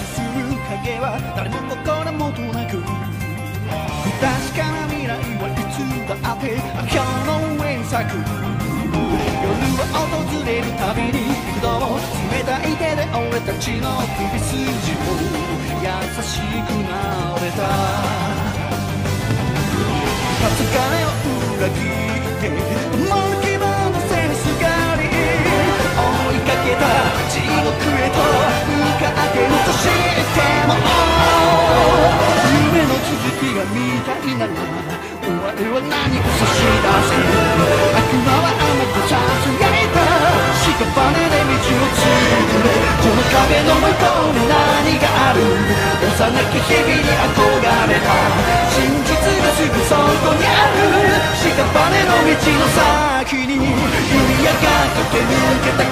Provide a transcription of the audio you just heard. する影は誰も心もとなく不確かな未来はいつだって明日の遠作夜は訪れるたびに幾度も冷たい手で俺たちの首筋を優しくなでた疲れを裏切って思い切り離せぬすがり追いかけた地獄へと Shikabane no michi no saki ni yumi ga kakenuke ta